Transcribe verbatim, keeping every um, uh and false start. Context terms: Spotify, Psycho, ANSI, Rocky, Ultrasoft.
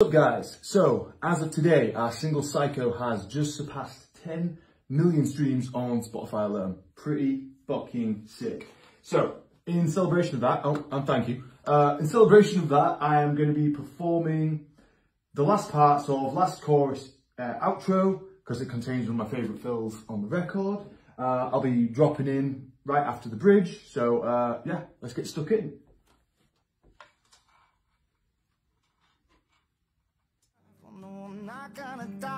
What's up, guys? So, as of today, our single Psycho has just surpassed ten million streams on Spotify alone. Pretty fucking sick. So, in celebration of that, oh, and thank you. Uh, in celebration of that, I am going to be performing the last part, sort of last chorus uh, outro, because it contains one of my favourite fills on the record. Uh, I'll be dropping in right after the bridge, so uh, yeah, let's get stuck in. Gonna die.